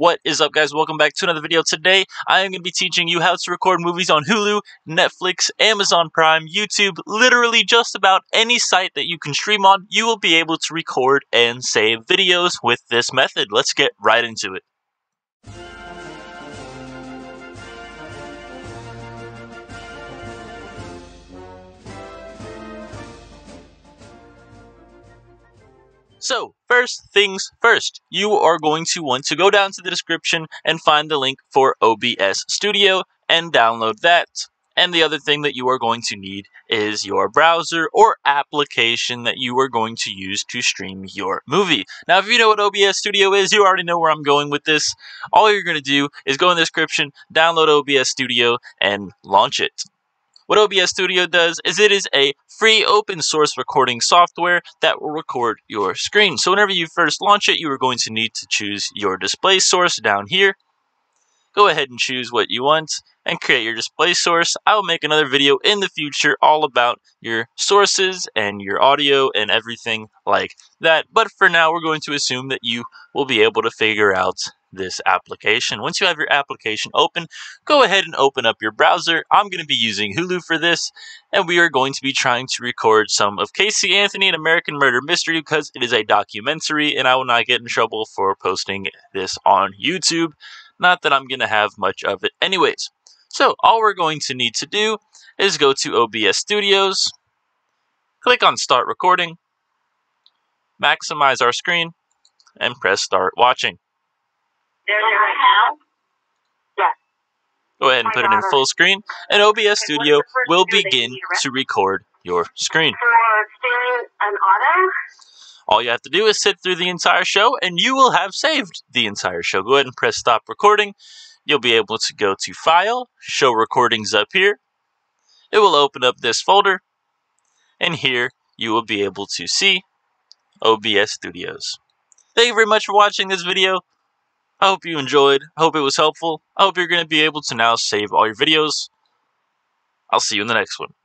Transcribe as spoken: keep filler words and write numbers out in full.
What is up, guys? Welcome back to another video. Today, I am going to be teaching you how to record movies on Hulu, Netflix, Amazon Prime, YouTube, literally just about any site that you can stream on. You will be able to record and save videos with this method. Let's get right into it. So, first things first, you are going to want to go down to the description and find the link for O B S Studio and download that. And the other thing that you are going to need is your browser or application that you are going to use to stream your movie. Now, if you know what O B S Studio is, you already know where I'm going with this. All you're going to do is go in the description, download O B S Studio, and launch it. What O B S Studio does is it is a free open source recording software that will record your screen. So whenever you first launch it, you are going to need to choose your display source down here. Go ahead and choose what you want and create your display source. I will make another video in the future all about your sources and your audio and everything like that. But for now, we're going to assume that you will be able to figure out this application. Once you have your application open, go ahead and open up your browser. I'm going to be using Hulu for this, and we are going to be trying to record some of Casey Anthony and American Murder Mystery because it is a documentary, and I will not get in trouble for posting this on YouTube. Not that I'm going to have much of it anyways. So all we're going to need to do is go to O B S Studios, click on Start Recording, maximize our screen, and press Start Watching. Go ahead and put it in full screen, and O B S Studio will begin to record your screen. All you have to do is sit through the entire show, and you will have saved the entire show. Go ahead and press Stop Recording. You'll be able to go to File, Show Recordings up here. It will open up this folder, and here you will be able to see O B S Studios. Thank you very much for watching this video. I hope you enjoyed. I hope it was helpful. I hope you're going to be able to now save all your videos. I'll see you in the next one.